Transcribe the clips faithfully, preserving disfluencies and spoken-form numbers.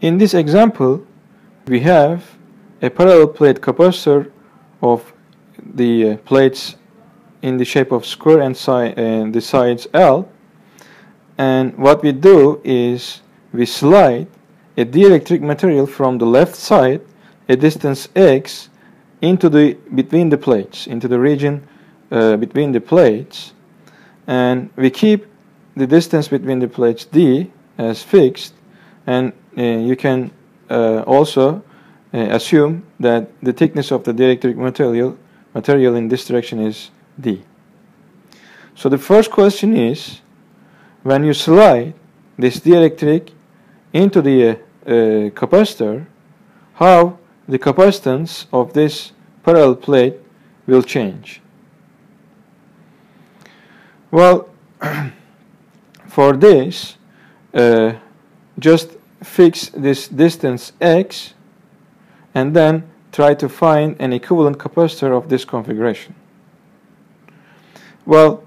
In this example, we have a parallel plate capacitor of the uh, plates in the shape of square and si and the sides L, and what we do is we slide a dielectric material from the left side a distance X into the between the plates into the region uh, between the plates, and we keep the distance between the plates D as fixed, and uh, you can uh, also Uh, assume that the thickness of the dielectric material material in this direction is D. So the first question is, when you slide this dielectric into the uh, uh, capacitor, how the capacitance of this parallel plate will change? Well, for this, uh, just fix this distance X and then try to find an equivalent capacitor of this configuration. Well,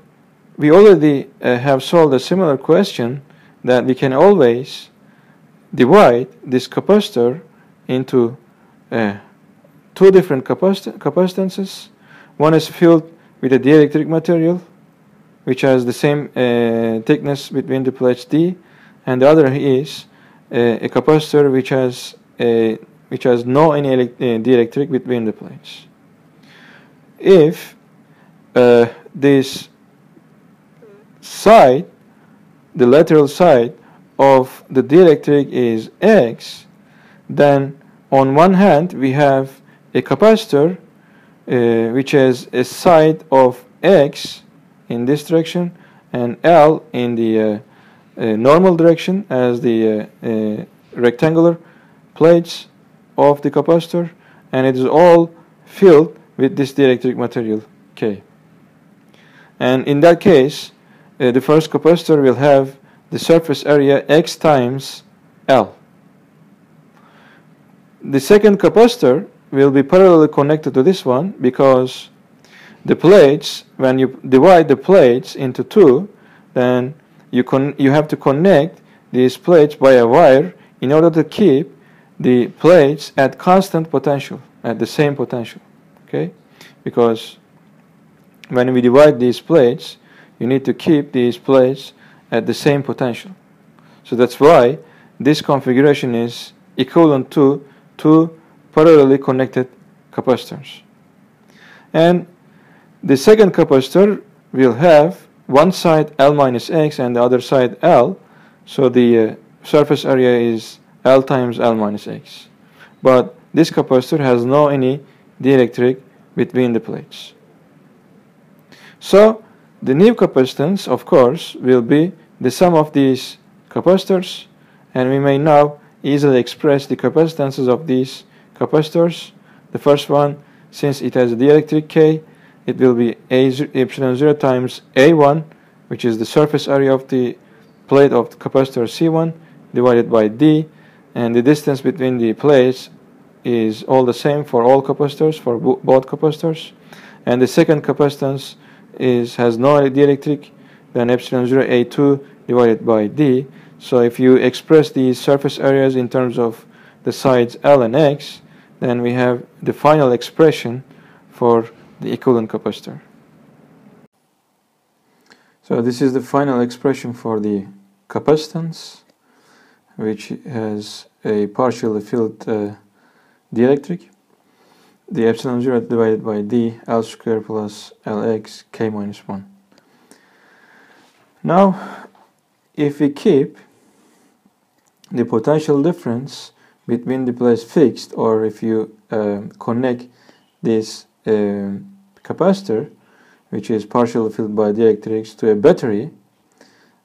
we already uh, have solved a similar question, that we can always divide this capacitor into uh, two different capacit capacitances. One is filled with a dielectric material, which has the same uh, thickness between the plates D, and the other is uh, a capacitor which has a which has no any dielectric between the plates. If uh, this side, the lateral side of the dielectric is X, then on one hand we have a capacitor uh, which has a side of X in this direction and L in the uh, uh, normal direction as the uh, uh, rectangular plates of the capacitor, and it is all filled with this dielectric material K. And in that case, uh, the first capacitor will have the surface area X times L. The second capacitor will be parallelly connected to this one, because the plates, when you divide the plates into two, then you con you have to connect these plates by a wire in order to keep the plates at constant potential, at the same potential, okay? Because when we divide these plates, you need to keep these plates at the same potential. So that's why this configuration is equivalent to two parallelly connected capacitors. And the second capacitor will have one side L minus X and the other side L, so the uh, surface area is L times L minus X. But this capacitor has no any dielectric between the plates. So the new capacitance, of course, will be the sum of these capacitors, and we may now easily express the capacitances of these capacitors. The first one, since it has a dielectric K, it will be A epsilon zero times A one, which is the surface area of the plate of the capacitor C one, divided by D. And the distance between the plates is all the same for all capacitors, for bo both capacitors. And the second capacitance is has no dielectric, then epsilon zero A two divided by D. So if you express these surface areas in terms of the sides L and X, then we have the final expression for the equivalent capacitor. So this is the final expression for the capacitance, which has a partially filled uh, dielectric, the epsilon zero divided by D, L square plus Lx, K minus one. Now, if we keep the potential difference between the plates fixed, or if you uh, connect this uh, capacitor, which is partially filled by dielectrics, to a battery,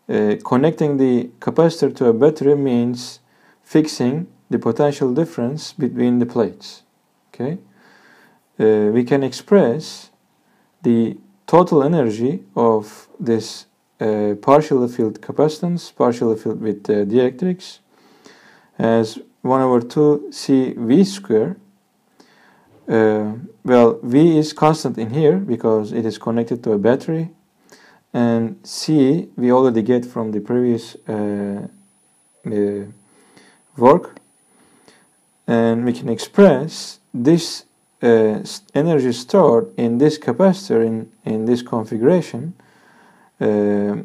Uh, connecting the capacitor to a battery means fixing the potential difference between the plates. Okay, uh, we can express the total energy of this uh, partially filled capacitance, partially filled with uh, dielectrics, as one over two C V square. Uh, well, V is constant in here because it is connected to a battery. And C we already get from the previous uh, uh, work, and we can express this uh, energy stored in this capacitor in, in this configuration. Uh,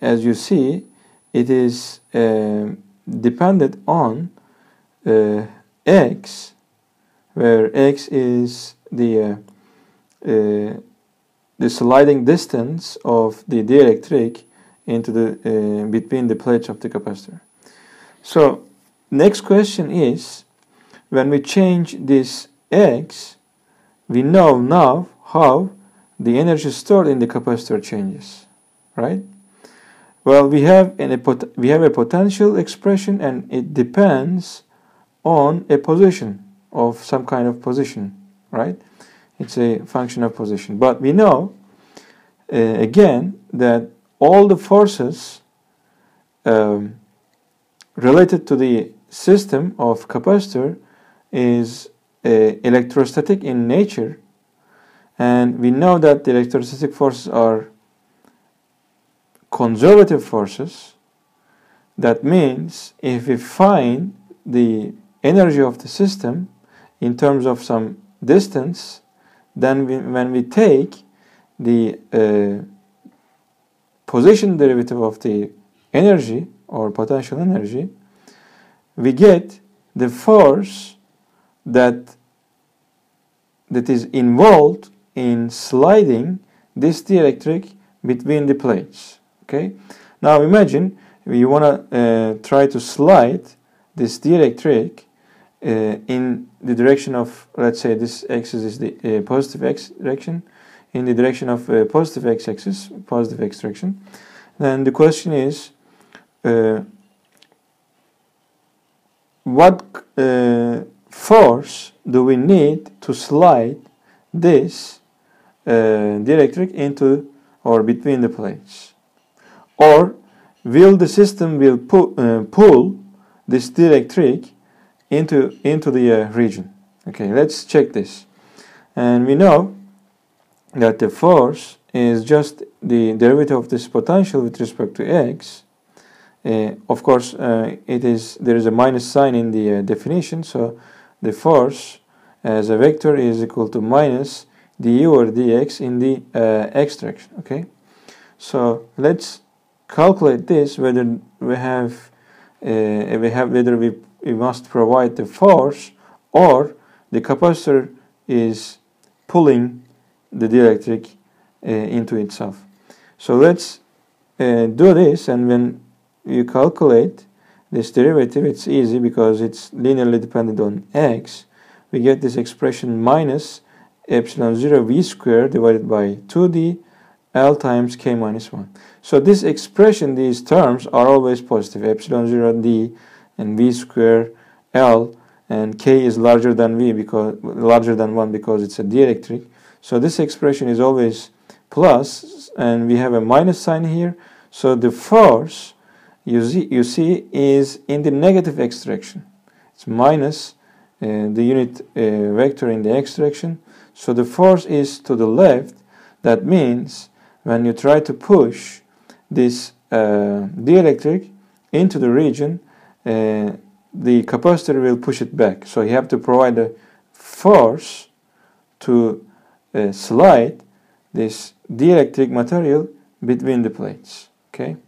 as you see, it is uh, dependent on uh, X, where X is the uh, uh, the sliding distance of the dielectric into the uh, between the plates of the capacitor. So next question is, when we change this X, we know now how the energy stored in the capacitor changes, right? Well, we have an we have a potential expression, and it depends on a position of some kind of position, right? It's a function of position. But we know uh, again that all the forces um, related to the system of capacitor is uh, electrostatic in nature, and we know that the electrostatic forces are conservative forces. That means if we find the energy of the system in terms of some distance, then we, when we take the uh, position derivative of the energy or potential energy, we get the force that that is involved in sliding this dielectric between the plates. Okay, now imagine we want to uh, try to slide this dielectric Uh, in the direction of, let's say, this axis is the uh, positive x direction, in the direction of uh, positive x axis, positive x direction. Then the question is, uh, what uh, force do we need to slide this uh, dielectric into or between the plates? Or will the system will pu uh, pull this dielectric into into the uh, region? Okay, let's check this. And we know that the force is just the derivative of this potential with respect to X. Uh, of course, uh, it is there is a minus sign in the uh, definition, so the force as a vector is equal to minus du or dx in the uh, x direction. Okay, so let's calculate this, whether we have uh, we have whether we we must provide the force or the capacitor is pulling the dielectric uh, into itself. So let's uh, do this, and when you calculate this derivative, it's easy because it's linearly dependent on X. We get this expression minus epsilon zero v squared divided by two d L times k minus one. So this expression, these terms are always positive, epsilon zero d and v square L, and k is larger than v because larger than one because it's a dielectric. So this expression is always plus, and we have a minus sign here. So the force you see, you see is in the negative x direction. It's minus uh, the unit uh, vector in the x direction. So the force is to the left. That means when you try to push this uh, dielectric into the region, Uh, the capacitor will push it back. So you have to provide a force to uh, slide this dielectric material between the plates. Okay.